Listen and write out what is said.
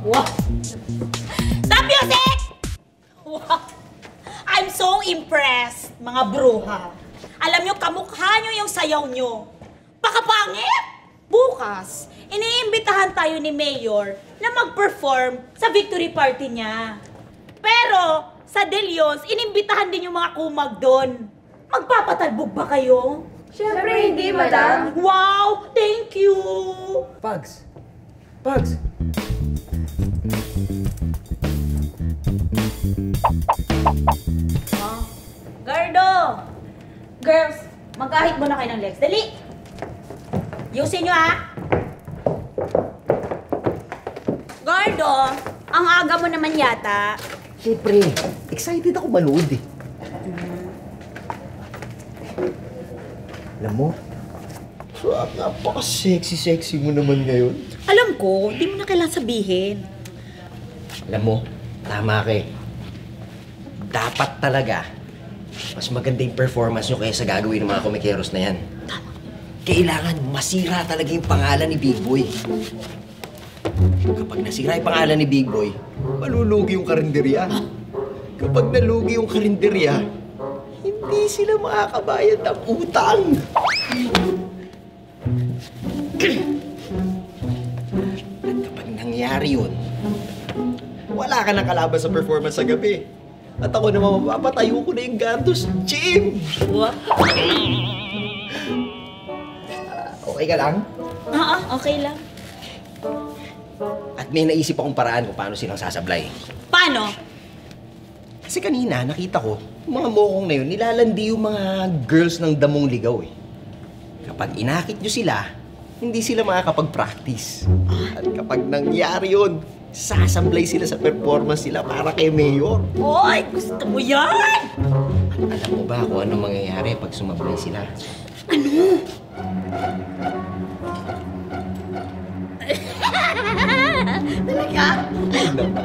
Wow! The music! Wow! I'm so impressed, mga bruha. Alam nyo, kamukha nyo yung sayaw nyo. Pakapangit! Bukas, iniimbitahan tayo ni Mayor na mag-perform sa victory party niya. Pero, sa De Leons, inimbitahan din yung mga kumag doon. Magpapatalbog ba kayo? Siyempre hindi, madam. Wow! Thank you! Pugs! Pugs! Oh. Gardo! Girls, magkahit mo na kayo ng legs. Dali! Yusin nyo, ha? Gardo, ang aga mo naman yata. Siyempre, excited ako manood eh. Alam mo, napaka-sexy-sexy mo naman ngayon. Alam ko, hindi mo na kailangan sabihin. Alam mo, tama ka eh. Dapat talaga, mas maganda yung performance nyo kaysa gagawin ng mga komikeros na yan. Tama. Kailangan masira talaga yung pangalan ni Big Boy. Kapag nasira yung pangalan ni Big Boy, malulugi yung karinderya. Kapag nalugi yung karinderya, hindi sila makakabayad ng utang. At kapag nangyari yun, wala ka nang kalaban sa performance sa gabi. At ako naman, mapapatayo ko na yung gatos, Jim! Okay ka lang? Oo, okay lang. At may naisip akong paraan kung paano silang sasablay. Paano? Kasi kanina, nakita ko, mga mokong na yun, nilalandi yung mga girls ng damong ligaw eh. Kapag inakit nyo sila, hindi sila makakapag-practice. At kapag nangyari yun, sasamblay sila sa performance nila para kay Mayor. Oy! Gusto mo yan! At alam mo ba kung anong mangyayari pag sumablay sila? Ano? Talaga?